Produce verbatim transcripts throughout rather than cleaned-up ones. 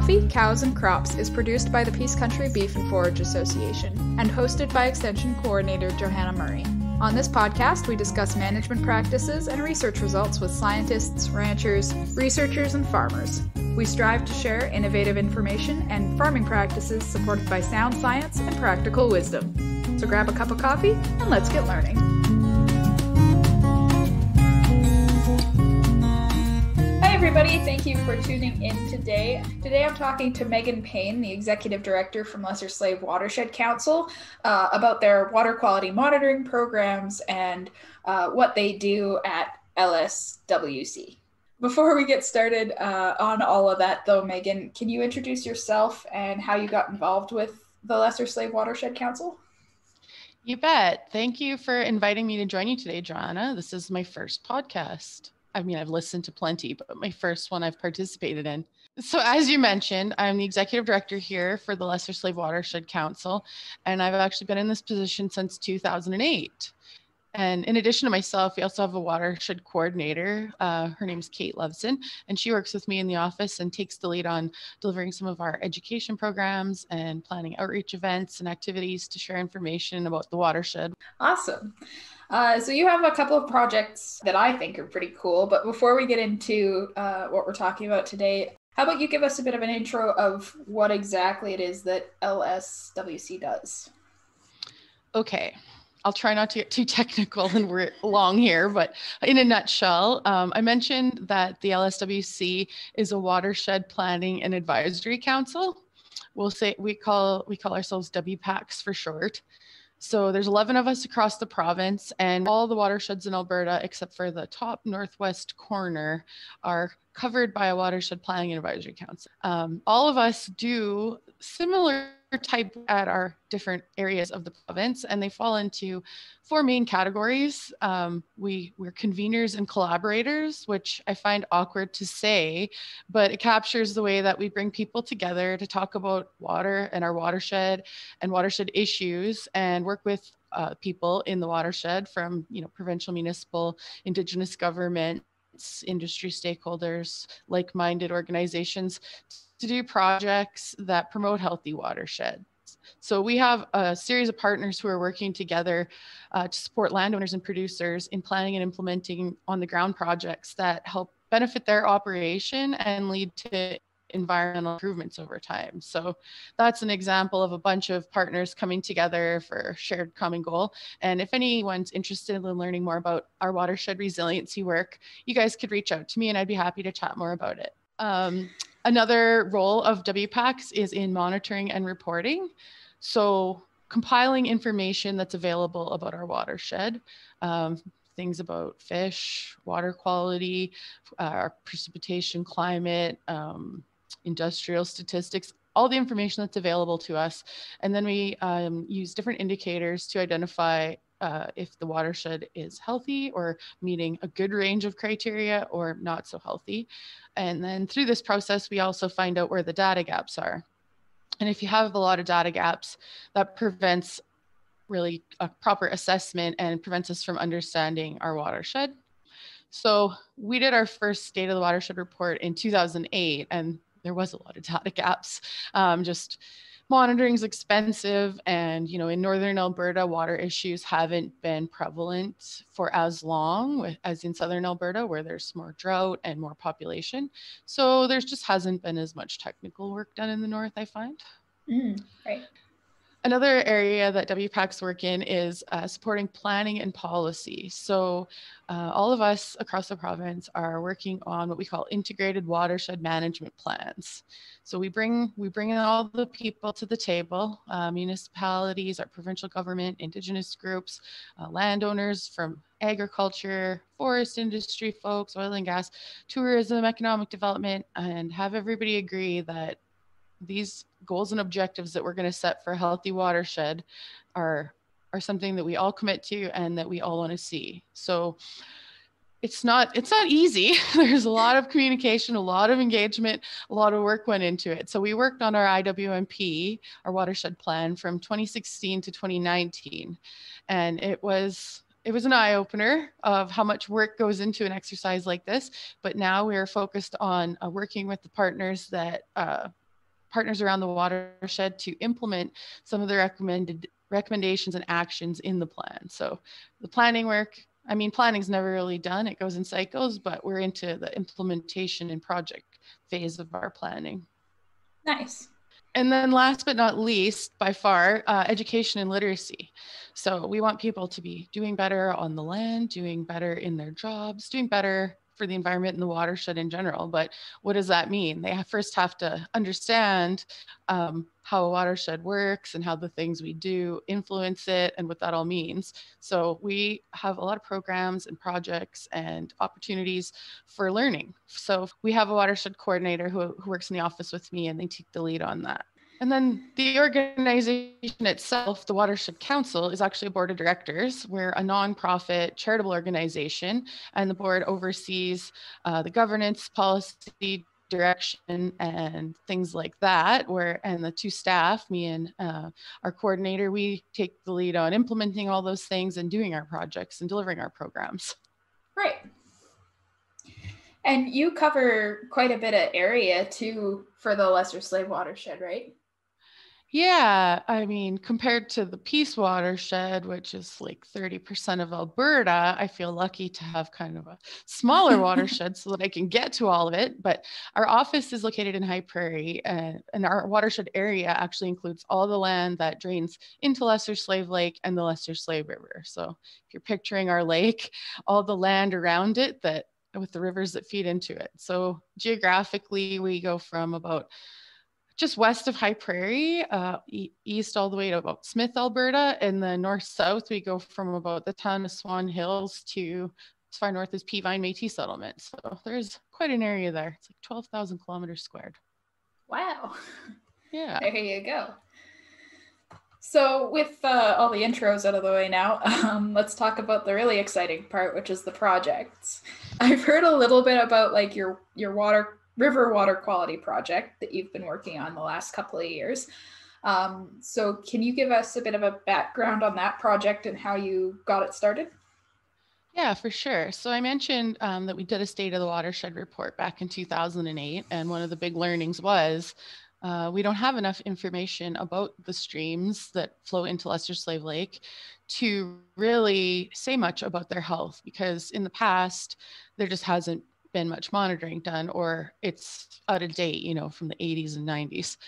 Coffee, Cows and Crops is produced by the Peace Country Beef and Forage Association and hosted by Extension Coordinator Joanna Murray. On this podcast, we discuss management practices and research results with scientists, ranchers, researchers, and farmers. We strive to share innovative information and farming practices supported by sound science and practical wisdom. So grab a cup of coffee and let's get learning. Hi everybody, thank you for tuning in today. Today I'm talking to Megan Payne, the Executive Director from Lesser Slave Watershed Council, uh, about their water quality monitoring programs and uh, what they do at L S W C. Before we get started uh, on all of that though, Megan, can you introduce yourself and how you got involved with the Lesser Slave Watershed Council? You bet. Thank you for inviting me to join you today, Joanna. This is my first podcast. I mean, I've listened to plenty, but my first one I've participated in. So as you mentioned, I'm the executive director here for the Lesser Slave Watershed Council, and I've actually been in this position since two thousand eight. And in addition to myself, we also have a watershed coordinator. Uh, her name is Kate Loveson, and she works with me in the office and takes the lead on delivering some of our education programs and planning outreach events and activities to share information about the watershed. Awesome. Uh, so you have a couple of projects that I think are pretty cool, but before we get into uh, what we're talking about today, how about you give us a bit of an intro of what exactly it is that L S W C does? Okay. I'll try not to get too technical and we're long here, but in a nutshell, um, I mentioned that the L S W C is a watershed planning and advisory council. We'll say we call we call ourselves W PACs for short. So there's eleven of us across the province, and all the watersheds in Alberta, except for the top northwest corner, are covered by a watershed planning and advisory council. Um, all of us do similar type at our different areas of the province, and they fall into four main categories. Um, we, we're conveners and collaborators, which I find awkward to say, but it captures the way that we bring people together to talk about water and our watershed and watershed issues and work with uh, people in the watershed from, you know, provincial, municipal, Indigenous government, industry stakeholders, like-minded organizations to do projects that promote healthy watersheds. So we have a series of partners who are working together uh, to support landowners and producers in planning and implementing on-the-ground projects that help benefit their operation and lead to environmental improvements over time. So that's an example of a bunch of partners coming together for a shared common goal. And if anyone's interested in learning more about our watershed resiliency work, you guys could reach out to me and I'd be happy to chat more about it. Um, another role of W PACs is in monitoring and reporting. So compiling information that's available about our watershed, um, things about fish, water quality, uh, our precipitation, climate, um, industrial statistics, all the information that's available to us. And then we um, use different indicators to identify uh, if the watershed is healthy or meeting a good range of criteria or not so healthy. And then through this process, we also find out where the data gaps are. And if you have a lot of data gaps, that prevents really a proper assessment and prevents us from understanding our watershed. So we did our first State of the Watershed report in two thousand eight, and there was a lot of data gaps. Um, just monitoring is expensive. And, you know, in Northern Alberta, water issues haven't been prevalent for as long as in Southern Alberta, where there's more drought and more population. So there's just hasn't been as much technical work done in the North, I find. Mm, right. Another area that W PACs work in is uh, supporting planning and policy. So uh, all of us across the province are working on what we call integrated watershed management plans. So we bring we bring in all the people to the table, uh, municipalities, our provincial government, Indigenous groups, uh, landowners from agriculture, forest industry folks, oil and gas, tourism, economic development, and have everybody agree that these goals and objectives that we're going to set for healthy watershed are are something that we all commit to and that we all want to see. So it's not it's not easy. There's a lot of communication, a lot of engagement, a lot of work went into it. So we worked on our I W M P, our watershed plan, from twenty sixteen to twenty nineteen, and it was It was an eye-opener of how much work goes into an exercise like this. But now we're focused on uh, working with the partners that uh, partners around the watershed to implement some of the recommended recommendations and actions in the plan. So the planning work, I mean, planning's never really done, it goes in cycles, but we're into the implementation and project phase of our planning. Nice. And then last but not least, by far, uh, education and literacy. So we want people to be doing better on the land, doing better in their jobs, doing better for the environment and the watershed in general. But what does that mean? They first have to understand um, how a watershed works and how the things we do influence it and what that all means. So we have a lot of programs and projects and opportunities for learning. So we have a watershed coordinator who, who works in the office with me, and they take the lead on that. And then the organization itself, the Watershed Council, is actually a board of directors. We're a nonprofit charitable organization, and the board oversees uh, the governance, policy, direction, and things like that. Where and the two staff, me and uh, our coordinator, we take the lead on implementing all those things and doing our projects and delivering our programs. Great. And you cover quite a bit of area too for the Lesser Slave Watershed, right? Yeah, I mean, compared to the Peace Watershed, which is like thirty percent of Alberta, I feel lucky to have kind of a smaller watershed so that I can get to all of it. But our office is located in High Prairie, and, and our watershed area actually includes all the land that drains into Lesser Slave Lake and the Lesser Slave River. So if you're picturing our lake, all the land around it that with the rivers that feed into it. So geographically, we go from about just west of High Prairie, uh, e east all the way to about Smith, Alberta, and the north-south, we go from about the town of Swan Hills to as far north as Peavine Métis Settlement. So there's quite an area there. It's like twelve thousand kilometers squared. Wow. Yeah. There you go. So with uh, all the intros out of the way now, um, let's talk about the really exciting part, which is the projects. I've heard a little bit about like your, your water river water quality project that you've been working on the last couple of years. Um, so can you give us a bit of a background on that project and how you got it started? Yeah, for sure. So I mentioned um, that we did a State of the Watershed report back in two thousand eight. And one of the big learnings was Uh, we don't have enough information about the streams that flow into Lesser Slave Lake to really say much about their health, because in the past, there just hasn't been much monitoring done, or it's out of date, you know, from the eighties and nineties.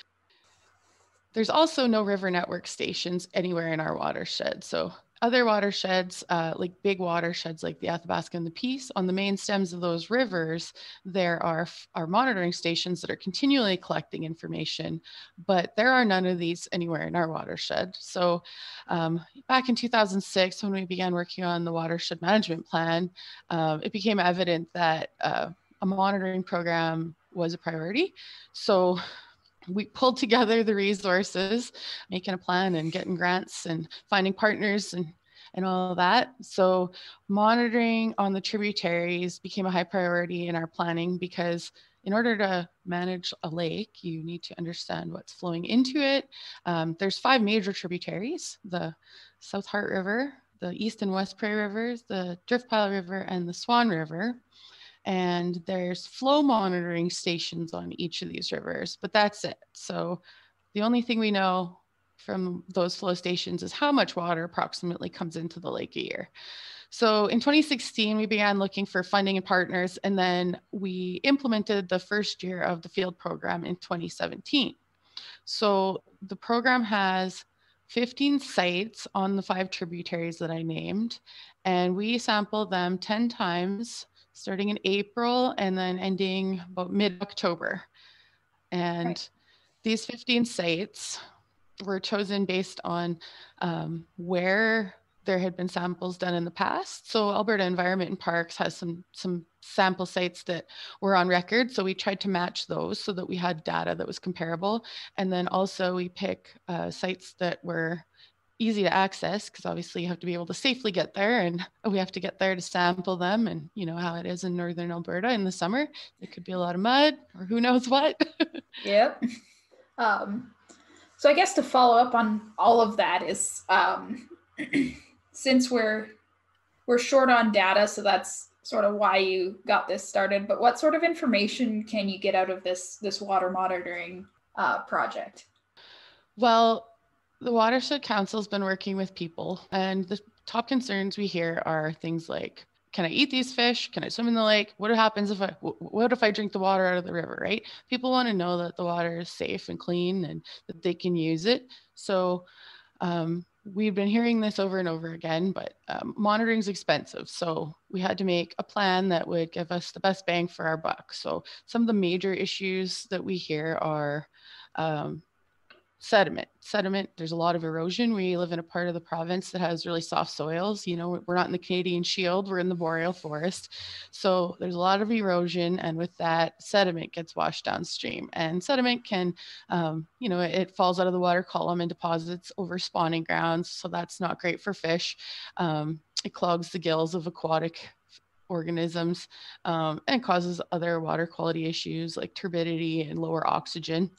There's also no river network stations anywhere in our watershed. So other watersheds, uh, like big watersheds like the Athabasca and the Peace, on the main stems of those rivers, there are, are monitoring stations that are continually collecting information, but there are none of these anywhere in our watershed. So um, back in two thousand six, when we began working on the watershed management plan, um, it became evident that uh, a monitoring program was a priority. So we pulled together the resources, making a plan and getting grants and finding partners and, and all that. So monitoring on the tributaries became a high priority in our planning, because in order to manage a lake, you need to understand what's flowing into it. Um, there's five major tributaries: the South Heart River, the East and West Prairie Rivers, the Driftpile River, and the Swan River. And there's flow monitoring stations on each of these rivers, but that's it. So the only thing we know from those flow stations is how much water approximately comes into the lake a year. So in twenty sixteen, we began looking for funding and partners, and then we implemented the first year of the field program in twenty seventeen. So the program has fifteen sites on the five tributaries that I named, and we sampled them ten times, starting in April and then ending about mid-October. And right. These fifteen sites were chosen based on um, where there had been samples done in the past. So Alberta Environment and Parks has some, some sample sites that were on record. So we tried to match those so that we had data that was comparable. And then also we pick uh, sites that were easy to access, because obviously you have to be able to safely get there, and we have to get there to sample them. And you know how it is in northern Alberta in the summer, it could be a lot of mud or who knows what. Yep. Um, so I guess to follow up on all of that is um, since we're we're short on data, so that's sort of why you got this started. But what sort of information can you get out of this this water monitoring uh, project? Well, the Watershed Council has been working with people, and the top concerns we hear are things like, can I eat these fish? Can I swim in the lake? What happens if I, what if I drink the water out of the river, right? People want to know that the water is safe and clean and that they can use it. So um, we've been hearing this over and over again, but um, monitoring is expensive. So we had to make a plan that would give us the best bang for our buck. So some of the major issues that we hear are um, sediment, sediment. There's a lot of erosion. We live in a part of the province that has really soft soils. You know, we're not in the Canadian Shield, we're in the boreal forest. So there's a lot of erosion, and with that, sediment gets washed downstream. And sediment can, um, you know, it falls out of the water column and deposits over spawning grounds. So that's not great for fish. Um, it clogs the gills of aquatic organisms um, and causes other water quality issues like turbidity and lower oxygen.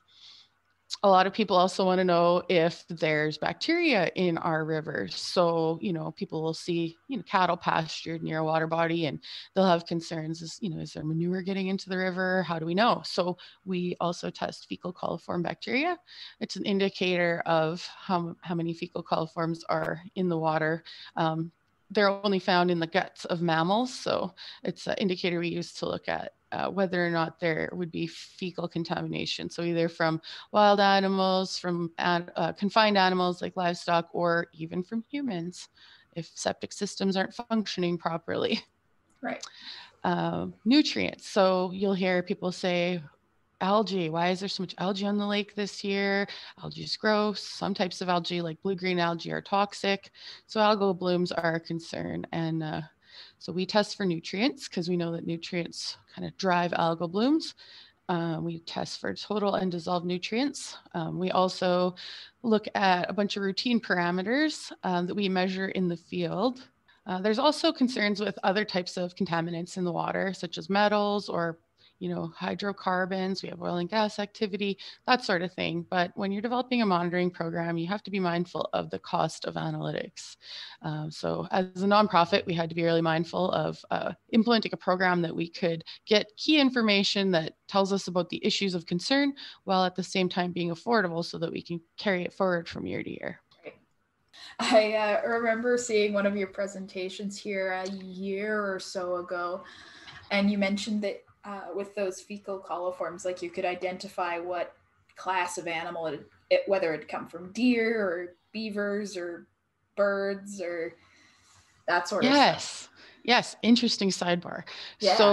A lot of people also want to know if there's bacteria in our rivers. So, you know, people will see, you know, cattle pastured near a water body, and they'll have concerns as, you know, is there manure getting into the river? How do we know? So we also test fecal coliform bacteria. It's an indicator of how, how many fecal coliforms are in the water. Um, they're only found in the guts of mammals. So it's an indicator we use to look at Uh, whether or not there would be fecal contamination. So either from wild animals, from ad, uh, confined animals like livestock, or even from humans, if septic systems aren't functioning properly. Right. Uh, nutrients. So you'll hear people say, algae, why is there so much algae on the lake this year? Algae is gross. Some types of algae like blue-green algae are toxic. So algal blooms are a concern. And uh, so we test for nutrients because we know that nutrients kind of drive algal blooms. Uh, we test for total and dissolved nutrients. Um, we also look at a bunch of routine parameters um, that we measure in the field. Uh, there's also concerns with other types of contaminants in the water, such as metals or you know, hydrocarbons. We have oil and gas activity, that sort of thing. But when you're developing a monitoring program, you have to be mindful of the cost of analytics. Um, so as a nonprofit, we had to be really mindful of uh, implementing a program that we could get key information that tells us about the issues of concern, while at the same time being affordable so that we can carry it forward from year to year. I uh, remember seeing one of your presentations here a year or so ago, and you mentioned that Uh, with those fecal coliforms, like you could identify what class of animal, it, it whether it come from deer or beavers or birds or that sort yes. of stuff. Yes, yes. Interesting sidebar. Yeah. So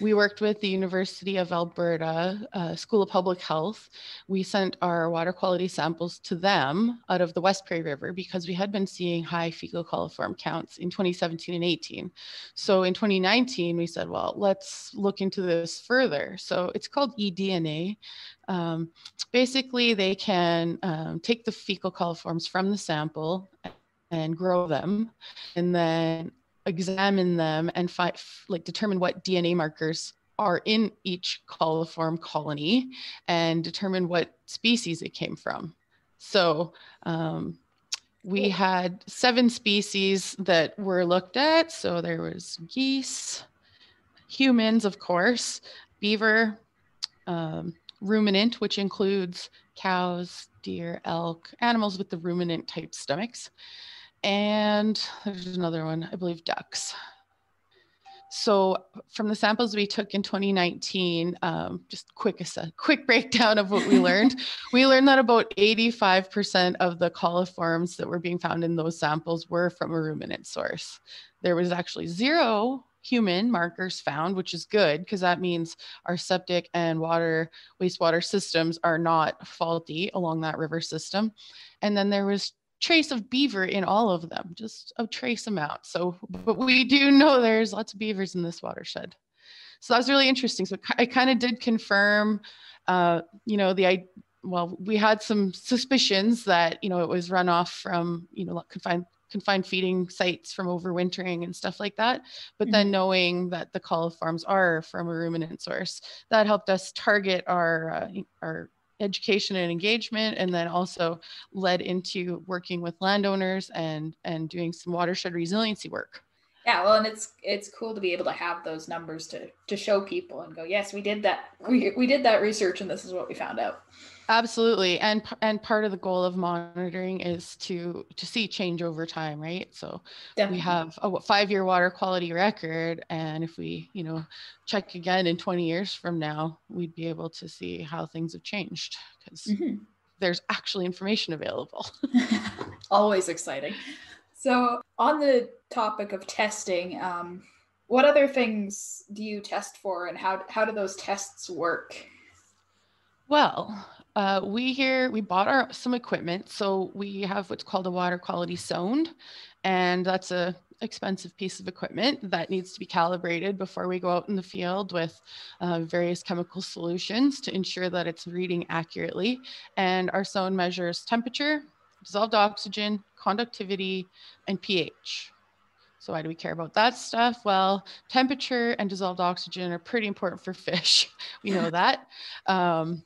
we worked with the University of Alberta uh, School of Public Health. We sent our water quality samples to them out of the West Prairie River because we had been seeing high fecal coliform counts in twenty seventeen and eighteen. So in twenty nineteen, we said, well, let's look into this further. So it's called eDNA. Um, basically, they can um, take the fecal coliforms from the sample and grow them, and then examine them and find, like, determine what D N A markers are in each coliform colony, and determine what species it came from. So um, we had seven species that were looked at. So there was geese, humans, of course, beaver, um, ruminant, which includes cows, deer, elk, animals with the ruminant type stomachs. And there's another one, I believe ducks. So from the samples we took in twenty nineteen, um, just quick a quick breakdown of what we learned. We learned that about eighty-five percent of the coliforms that were being found in those samples were from a ruminant source. There was actually zero human markers found, which is good, because that means our septic and water, wastewater systems are not faulty along that river system. And then there was trace of beaver in all of them, just a trace amount. So, but we do know there's lots of beavers in this watershed. So that was really interesting. So I kind of did confirm, uh, you know, the I well, we had some suspicions that, you know, it was runoff from, you know, confined confined feeding sites from overwintering and stuff like that. But mm-hmm. then knowing that the coliforms are from a ruminant source, that helped us target our, uh, our education and engagement, and then also led into working with landowners and, and doing some watershed resiliency work. Yeah, well, and it's it's cool to be able to have those numbers to to show people and go, yes, we did that. We we did that research, and this is what we found out. Absolutely, and and part of the goal of monitoring is to to see change over time, right? So Definitely. We have a five-year water quality record, and if we, you know, check again in twenty years from now, we'd be able to see how things have changed, because mm-hmm. there's actually information available. Always exciting. So on the topic of testing, um, what other things do you test for, and how how do those tests work? Well, uh, we here, we bought our, some equipment. So we have what's called a water quality sonde, and that's a expensive piece of equipment that needs to be calibrated before we go out in the field with uh, various chemical solutions to ensure that it's reading accurately. And our sonde measures temperature, dissolved oxygen, conductivity, and pH. So why do we care about that stuff? Well, temperature and dissolved oxygen are pretty important for fish. We know that. Um,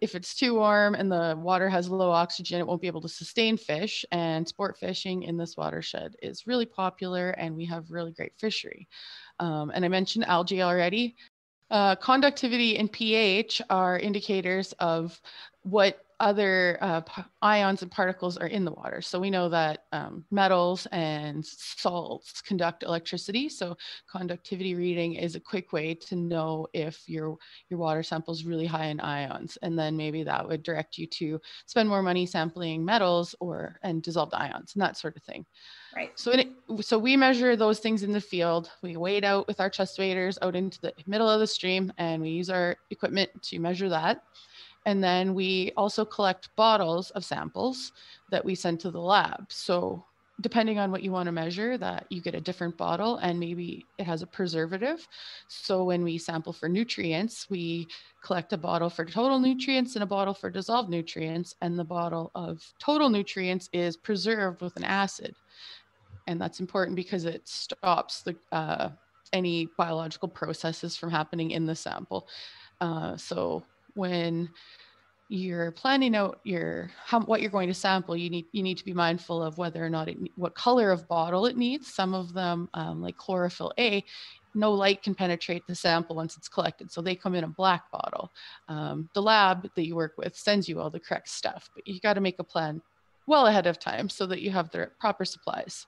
if it's too warm and the water has low oxygen, it won't be able to sustain fish. And sport fishing in this watershed is really popular, and we have really great fishery. Um, and I mentioned algae already. Uh, conductivity and pH are indicators of what other uh, ions and particles are in the water. So we know that um, metals and salts conduct electricity. So conductivity reading is a quick way to know if your, your water sample is really high in ions. And then maybe that would direct you to spend more money sampling metals or and dissolved ions and that sort of thing. Right. So, it, so we measure those things in the field. We wade out with our chest waders out into the middle of the stream, and we use our equipment to measure that. And then we also collect bottles of samples that we send to the lab. So depending on what you want to measure, that you get a different bottle, and maybe it has a preservative. So when we sample for nutrients, we collect a bottle for total nutrients and a bottle for dissolved nutrients. And the bottle of total nutrients is preserved with an acid. And that's important because it stops the, uh, any biological processes from happening in the sample. Uh, so when you're planning out your how, what you're going to sample, you need you need to be mindful of whether or not it what color of bottle it needs. Some of them, um, like chlorophyll A, no light can penetrate the sample once it's collected, so they come in a black bottle. Um, the lab that you work with sends you all the correct stuff, but you got to make a plan well ahead of time so that you have the proper supplies.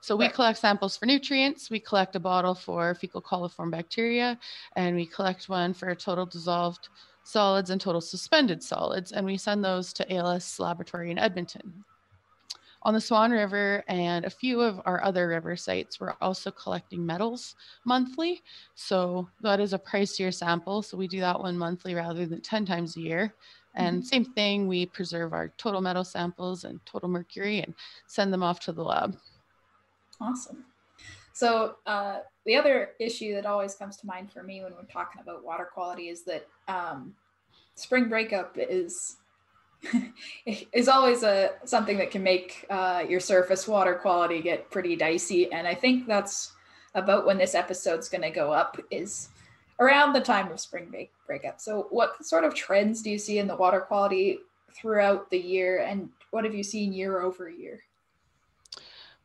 So we collect samples for nutrients, we collect a bottle for fecal coliform bacteria, and we collect one for a total dissolved solids and total suspended solids, and we send those to A L S laboratory in Edmonton. On the Swan River and a few of our other river sites, we're also collecting metals monthly. So that is a pricier sample. So we do that one monthly rather than ten times a year. And mm-hmm. same thing, we preserve our total metal samples and total mercury and send them off to the lab. Awesome. So uh, the other issue that always comes to mind for me when we're talking about water quality is that um, spring breakup is is always a something that can make uh, your surface water quality get pretty dicey. And I think that's about when this episode's going to go up, is around the time of spring break breakup. So what sort of trends do you see in the water quality throughout the year, and what have you seen year over year?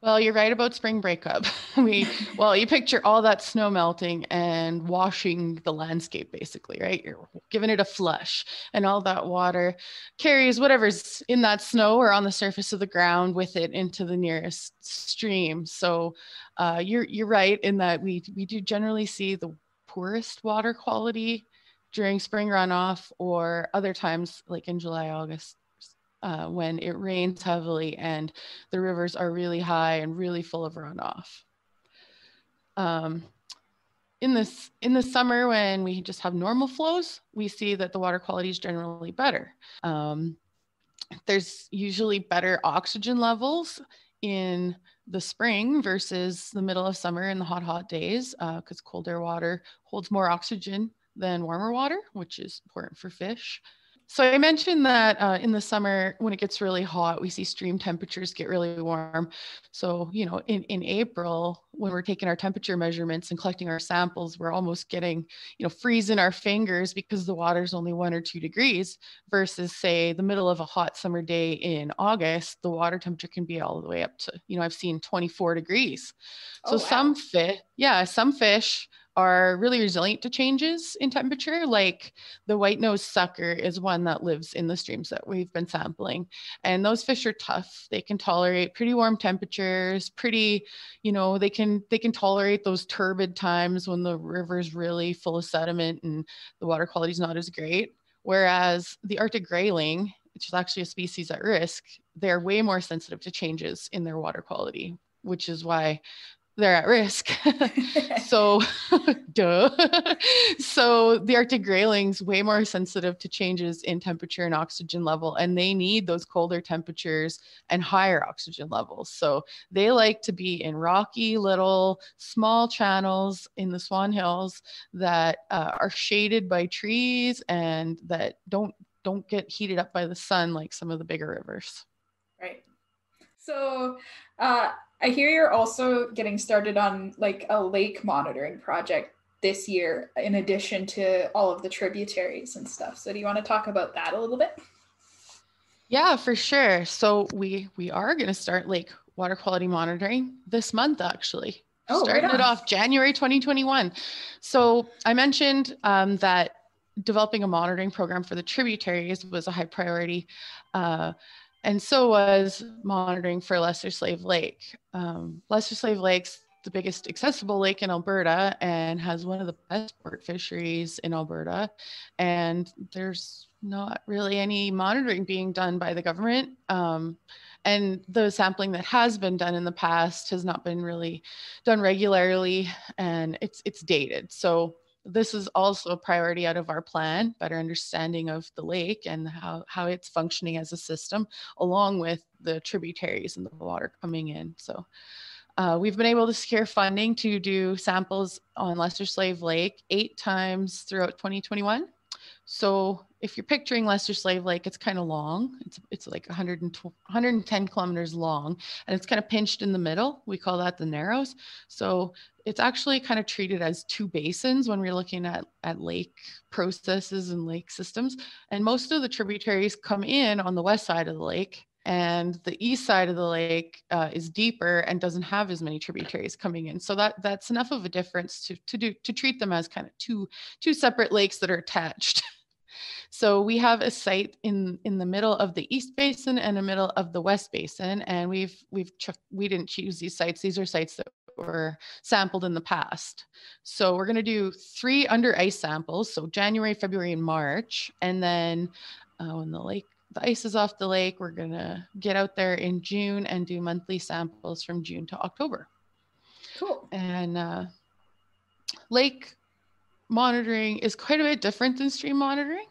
Well, you're right about spring breakup. We, well, you picture all that snow melting and washing the landscape, basically, right? You're giving it a flush, and all that water carries whatever's in that snow or on the surface of the ground with it into the nearest stream. So uh, you're you're right in that we we do generally see the poorest water quality during spring runoff or other times, like in July, August. Uh, when it rains heavily and the rivers are really high and really full of runoff. Um, in this, in the summer, when we just have normal flows, we see that the water quality is generally better. Um, there's usually better oxygen levels in the spring versus the middle of summer and the hot, hot days, because uh, colder water holds more oxygen than warmer water, which is important for fish. So I mentioned that uh, in the summer, when it gets really hot, we see stream temperatures get really warm. So, you know, in, in April, when we're taking our temperature measurements and collecting our samples, we're almost getting, you know, freezing our fingers because the water's only one or two degrees versus, say, the middle of a hot summer day in August, the water temperature can be all the way up to, you know, I've seen twenty-four degrees. So oh, wow. some fish, yeah, some fish are really resilient to changes in temperature. Like the white-nosed sucker is one that lives in the streams that we've been sampling. And those fish are tough. They can tolerate pretty warm temperatures, pretty, you know, they can, they can tolerate those turbid times when the river's really full of sediment and the water quality is not as great. Whereas the Arctic grayling, which is actually a species at risk, they're way more sensitive to changes in their water quality, which is why they're at risk. So, duh. So the Arctic grayling's way more sensitive to changes in temperature and oxygen level, and they need those colder temperatures and higher oxygen levels. So they like to be in rocky little small channels in the Swan Hills that uh, are shaded by trees and that don't don't get heated up by the sun like some of the bigger rivers. Right. So, uh, I hear you're also getting started on like a lake monitoring project this year, in addition to all of the tributaries and stuff. So do you want to talk about that a little bit? Yeah, for sure. So we, we are going to start lake water quality monitoring this month, actually. Oh, starting right on. It off January twenty twenty-one. So I mentioned um, that developing a monitoring program for the tributaries was a high priority. Uh, And so was monitoring for Lesser Slave Lake. Um, Lesser Slave Lake's the biggest accessible lake in Alberta and has one of the best port fisheries in Alberta. And there's not really any monitoring being done by the government. Um, and the sampling that has been done in the past has not been really done regularly, and it's, it's dated. So this is also a priority out of our plan, better understanding of the lake and how, how it's functioning as a system, along with the tributaries and the water coming in. So uh, we've been able to secure funding to do samples on Lesser Slave Lake eight times throughout twenty twenty-one. So if you're picturing Lesser Slave Lake, it's kind of long. It's, it's like one hundred ten kilometers long, and it's kind of pinched in the middle. We call that the narrows. So it's actually kind of treated as two basins when we're looking at, at lake processes and lake systems. And most of the tributaries come in on the west side of the lake, and the east side of the lake uh, is deeper and doesn't have as many tributaries coming in. So that that's enough of a difference to, to, do, to treat them as kind of two, two separate lakes that are attached. So we have a site in, in the middle of the East Basin and the middle of the West Basin, and we've we've we didn't choose these sites. These are sites that were sampled in the past. So we're going to do three under ice samples, so January, February, and March, and then uh, when the lake the ice is off the lake, we're going to get out there in June and do monthly samples from June to October. Cool. And uh, lake monitoring is quite a bit different than stream monitoring.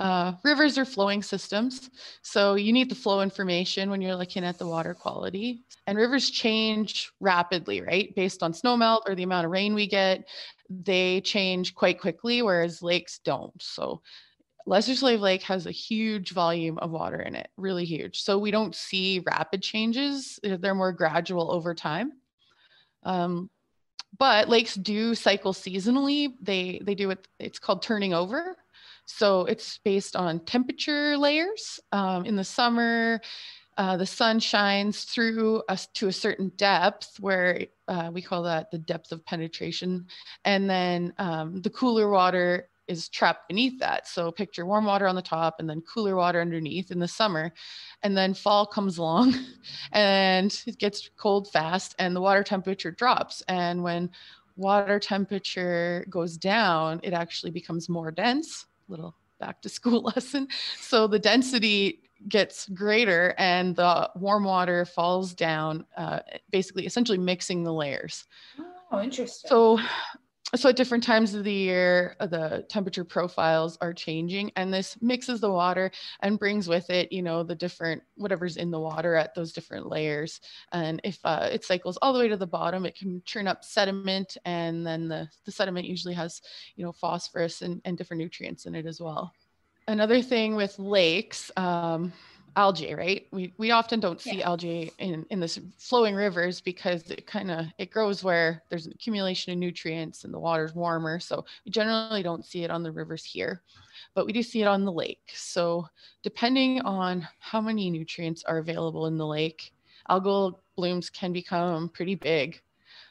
Uh, rivers are flowing systems, so you need the flow information when you're looking at the water quality. And rivers change rapidly, right? Based on snowmelt or the amount of rain we get, they change quite quickly, whereas lakes don't. So Lesser Slave Lake has a huge volume of water in it, really huge. So we don't see rapid changes. They're more gradual over time. Um, but lakes do cycle seasonally. They, they do what it's called turning over. So it's based on temperature layers. Um, in the summer, uh, the sun shines through us to a certain depth where uh, we call that the depth of penetration. And then um, the cooler water is trapped beneath that. So picture warm water on the top and then cooler water underneath in the summer. And then fall comes along and it gets cold fast and the water temperature drops. And when water temperature goes down, it actually becomes more dense. Little back to school lesson. So the density gets greater and the warm water falls down, uh, basically essentially mixing the layers. Oh, interesting. So, so at different times of the year, the temperature profiles are changing, and this mixes the water and brings with it, you know, the different, whatever's in the water at those different layers. And if uh, it cycles all the way to the bottom, it can churn up sediment. And then the, the sediment usually has, you know, phosphorus and, and different nutrients in it as well. Another thing with lakes, um, algae, right? We we often don't see yeah. algae in, in the flowing rivers because it kind of, it grows where there's an accumulation of nutrients and the water's warmer. So we generally don't see it on the rivers here, but we do see it on the lake. So depending on how many nutrients are available in the lake, algal blooms can become pretty big.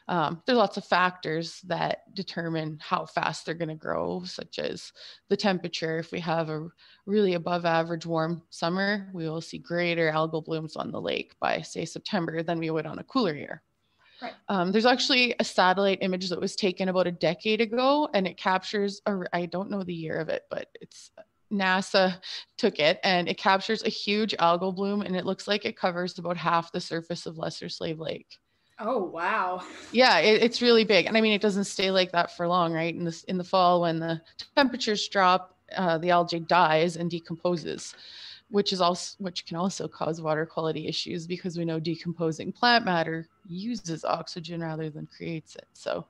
Um, there's lots of factors that determine how fast they're going to grow, such as the temperature. If we have a really above average warm summer, we will see greater algal blooms on the lake by, say, September than we would on a cooler year. Right. Um, there's actually a satellite image that was taken about a decade ago, and it captures, a, I don't know the year of it, but it's NASA took it, and it captures a huge algal bloom, and it looks like it covers about half the surface of Lesser Slave Lake. Oh, wow. Yeah, it, it's really big. And I mean, it doesn't stay like that for long, right? In the, in the fall, when the temperatures drop, uh, the algae dies and decomposes, which is also, which can also cause water quality issues because we know decomposing plant matter uses oxygen rather than creates it. So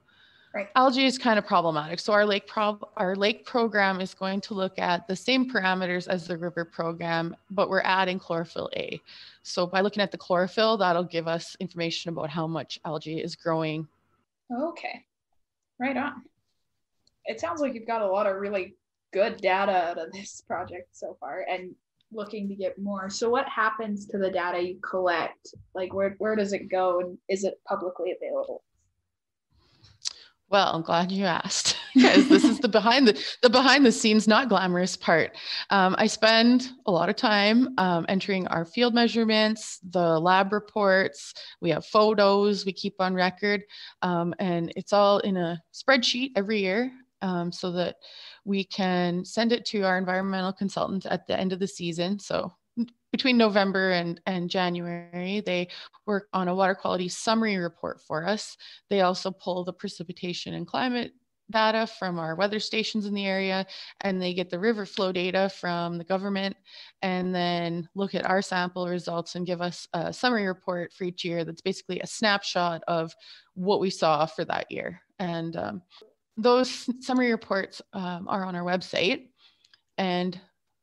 right. Algae is kind of problematic. So our lake, prob our lake program is going to look at the same parameters as the river program, but we're adding chlorophyll A. So by looking at the chlorophyll, that'll give us information about how much algae is growing. Okay, right on. It sounds like you've got a lot of really good data out of this project so far and looking to get more. So what happens to the data you collect? Like where, where does it go, and is it publicly available? Well, I'm glad you asked, because this is the behind the, the behind the scenes, not glamorous part. Um, I spend a lot of time um, entering our field measurements, the lab reports, we have photos we keep on record, um, and it's all in a spreadsheet every year um, so that we can send it to our environmental consultant at the end of the season. So between November and, and January, they work on a water quality summary report for us. They also pull the precipitation and climate data from our weather stations in the area, and they get the river flow data from the government, and then look at our sample results and give us a summary report for each year that's basically a snapshot of what we saw for that year. And um, those summary reports um, are on our website, and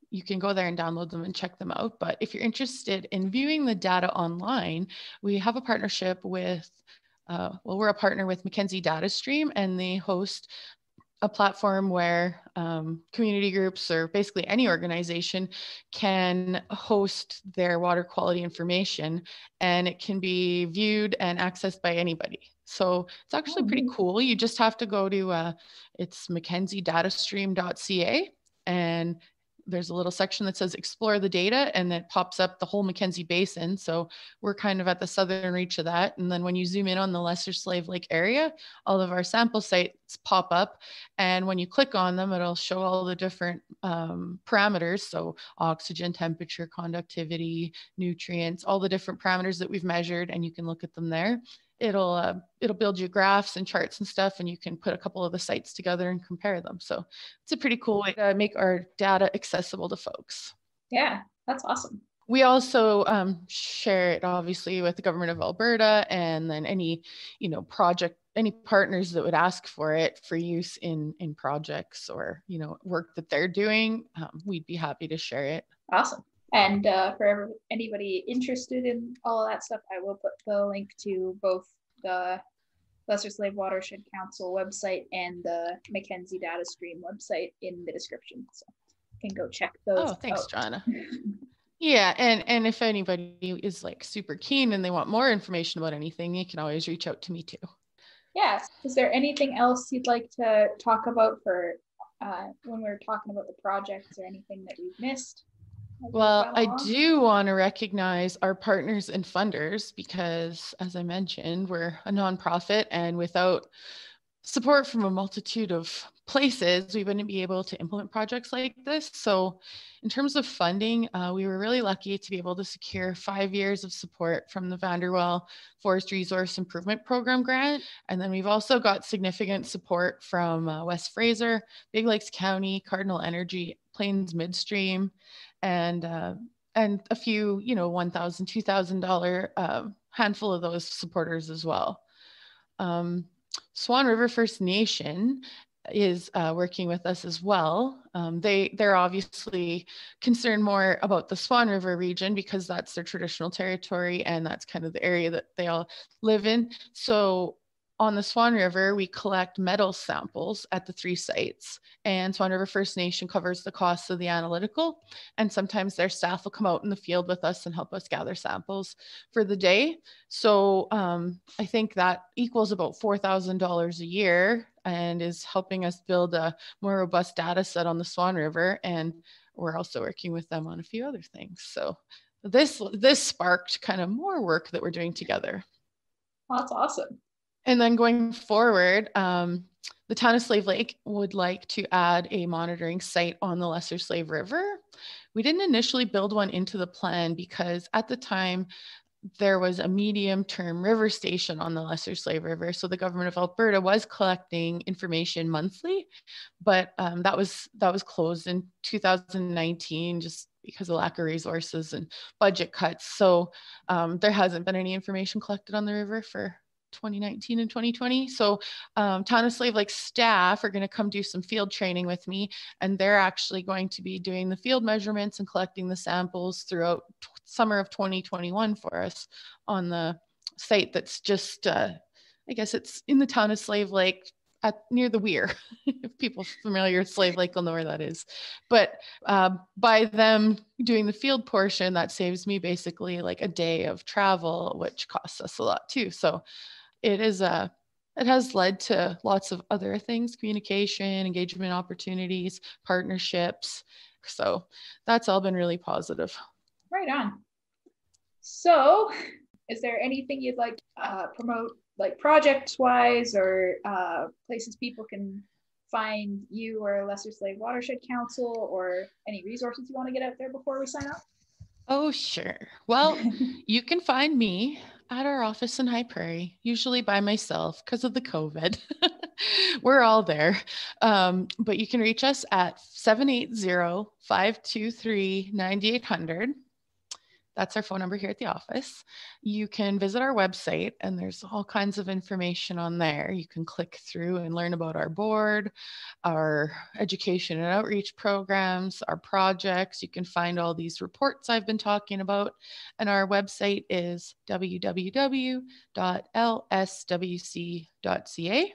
you can go there and download them and check them out. But if you're interested in viewing the data online, we have a partnership with, uh, well, we're a partner with Mackenzie Datastream, and they host a platform where um, community groups, or basically any organization, can host their water quality information, and it can be viewed and accessed by anybody. So it's actually pretty cool. You just have to go to, uh, it's Mackenzie Datastream dot C A, and there's a little section that says explore the data, and that pops up the whole Mackenzie Basin. So we're kind of at the southern reach of that. And then when you zoom in on the Lesser Slave Lake area, all of our sample sites pop up. And when you click on them, it'll show all the different um, parameters. So oxygen, temperature, conductivity, nutrients, all the different parameters that we've measured, and you can look at them there. It'll, uh, it'll build you graphs and charts and stuff, and you can put a couple of the sites together and compare them. So it's a pretty cool way to make our data accessible to folks. Yeah, that's awesome. We also um, share it obviously with the government of Alberta, and then any, you know, project, any partners that would ask for it for use in, in projects or, you know, work that they're doing. Um, we'd be happy to share it. Awesome. And uh, for anybody interested in all of that stuff, I will put the link to both the Lesser Slave Watershed Council website and the Mackenzie Datastream website in the description. So you can go check those. Oh, thanks, out. Joanna. Yeah, and, and if anybody is like super keen and they want more information about anything, you can always reach out to me too. Yes. Is there anything else you'd like to talk about for uh, when we're talking about the projects, or anything that we've missed? Well, I do want to recognize our partners and funders, because as I mentioned, we're a nonprofit, and without support from a multitude of places, we wouldn't be able to implement projects like this. So in terms of funding, uh, we were really lucky to be able to secure five years of support from the Vanderwell Forest Resource Improvement Program grant. And then we've also got significant support from uh, West Fraser, Big Lakes County, Cardinal Energy, Plains Midstream, and uh, and a few, you know, one thousand, two thousand dollar uh, handful of those supporters as well. Um, Swan River First Nation is uh, working with us as well. Um, they, they're obviously concerned more about the Swan River region because that's their traditional territory and that's kind of the area that they all live in. So on the Swan River, we collect metal samples at the three sites, and Swan River First Nation covers the cost of the analytical, and sometimes their staff will come out in the field with us and help us gather samples for the day. So um, I think that equals about four thousand dollars a year and is helping us build a more robust data set on the Swan River. And we're also working with them on a few other things. So this, this sparked kind of more work that we're doing together. Well, that's awesome. And then going forward, um, the town of Slave Lake would like to add a monitoring site on the Lesser Slave River. We didn't initially build one into the plan because at the time, there was a medium-term river station on the Lesser Slave River. So the government of Alberta was collecting information monthly, but um, that was that was closed in two thousand nineteen just because of lack of resources and budget cuts. So um, there hasn't been any information collected on the river for twenty nineteen and twenty twenty. So um, Town of Slave Lake staff are going to come do some field training with me, and they're actually going to be doing the field measurements and collecting the samples throughout summer of twenty twenty-one for us on the site that's just, uh, I guess it's in the town of Slave Lake at, near the Weir. If people familiar with Slave Lake will know where that is. But uh, by them doing the field portion, that saves me basically like a day of travel, which costs us a lot too. So It is a, it has led to lots of other things, communication, engagement opportunities, partnerships. So that's all been really positive. Right on. So is there anything you'd like to uh, promote, like projects wise or uh, places people can find you or Lesser Slave Watershed Council, or any resources you want to get out there before we sign up? Oh, sure. Well, you can find me at our office in High Prairie, usually by myself because of the COVID. We're all there. Um, but you can reach us at seven eight zero, five two three, nine eight zero zero. That's our phone number here at the office. You can visit our website, and there's all kinds of information on there. You can click through and learn about our board, our education and outreach programs, our projects. You can find all these reports I've been talking about. And our website is w w w dot l s w c dot c a.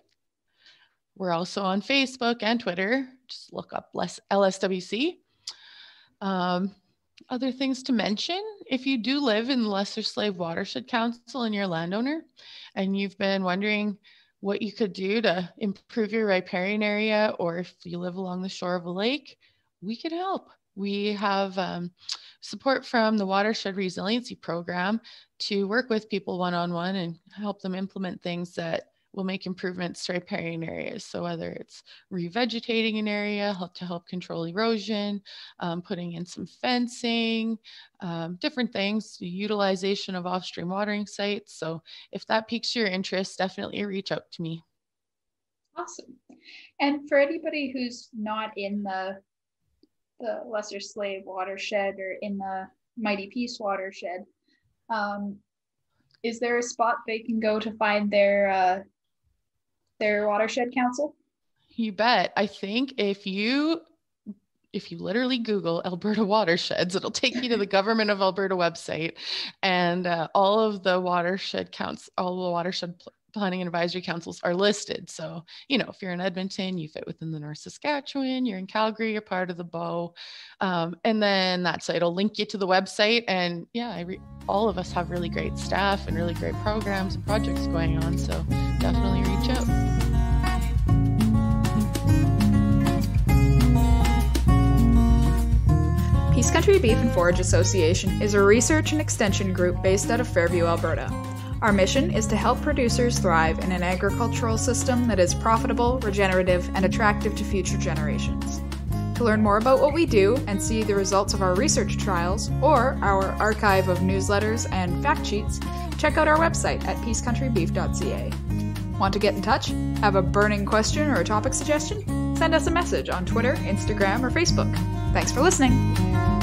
We're also on Facebook and Twitter. Just look up L S W C. Um, Other things to mention, if you do live in the Lesser Slave Watershed Council and you're a landowner, and you've been wondering what you could do to improve your riparian area, or if you live along the shore of a lake, we can help. We have um, support from the Watershed Resiliency Program to work with people one-on-one and help them implement things that will make improvements to riparian areas. So whether it's revegetating an area, help to help control erosion, um, putting in some fencing, um, different things, the utilization of off-stream watering sites. So if that piques your interest, definitely reach out to me. Awesome. And for anybody who's not in the, the Lesser Slave Watershed or in the Mighty Peace Watershed, um, is there a spot they can go to find their uh, their watershed council? You bet. I think if you if you literally Google Alberta watersheds, it'll take you to the Government of Alberta website, and uh, all of the watershed council, all the watershed pl planning and advisory councils are listed. So you know, if you're in Edmonton, you fit within the North Saskatchewan. You're in Calgary, you're part of the B O W, um, and then that site will link you to the website. And yeah, I re all of us have really great staff and really great programs and projects going on. So definitely reach out. Peace Country Beef and Forage Association is a research and extension group based out of Fairview, Alberta. Our mission is to help producers thrive in an agricultural system that is profitable, regenerative, and attractive to future generations. To learn more about what we do and see the results of our research trials or our archive of newsletters and fact sheets, check out our website at peace country beef dot c a. Want to get in touch? Have a burning question or a topic suggestion? Send us a message on Twitter, Instagram, or Facebook. Thanks for listening.